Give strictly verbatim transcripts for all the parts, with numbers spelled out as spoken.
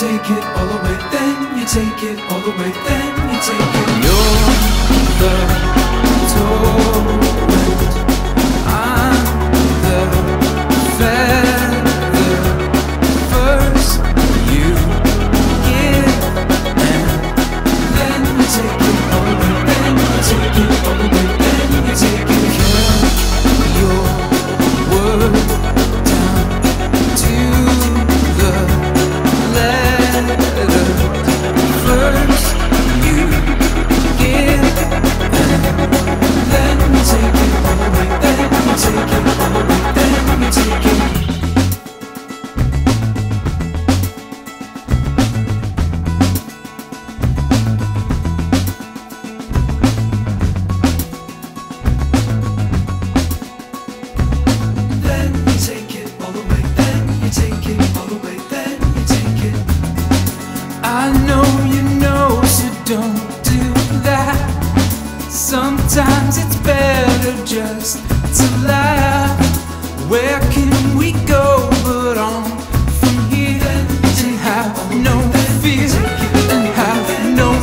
Take it all away, then you take it all away, then you take it. You're the torrent, I'm the feather. First you give, and then you take it all away, then you take it all away, then you take it. Cut your word down to the first you give, then you take it all away, then you take it all away, then you take it. Then you take it all away, then you take it all away, then you take it. I know you know, so don't do that. Sometimes it's better just to laugh. Where can we go but on from here? And have no fear, and have no fear.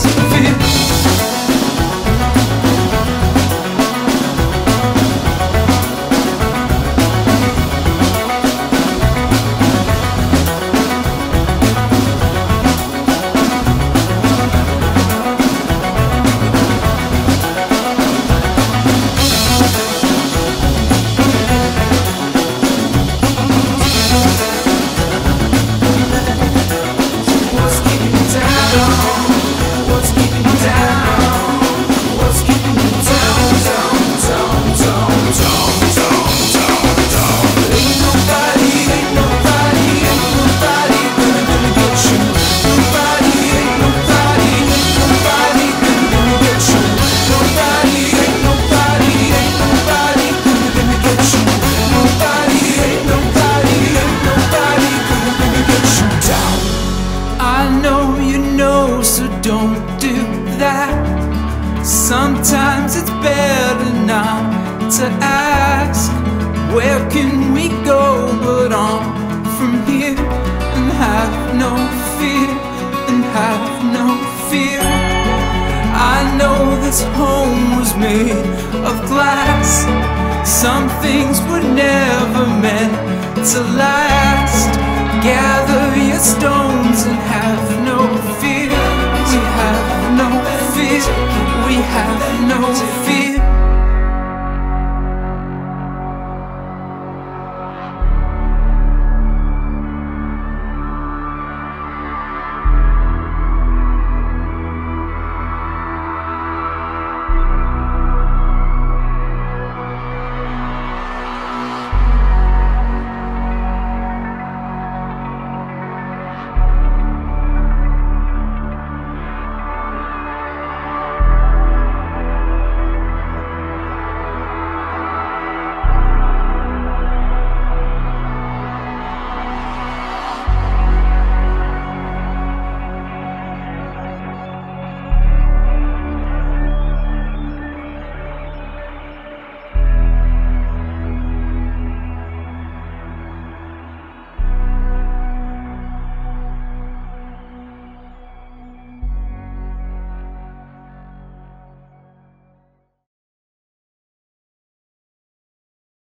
Sometimes it's better not to ask. Where can we go but on from here? And have no fear, and have no fear. I know this home was made of glass. Some things were never meant to last.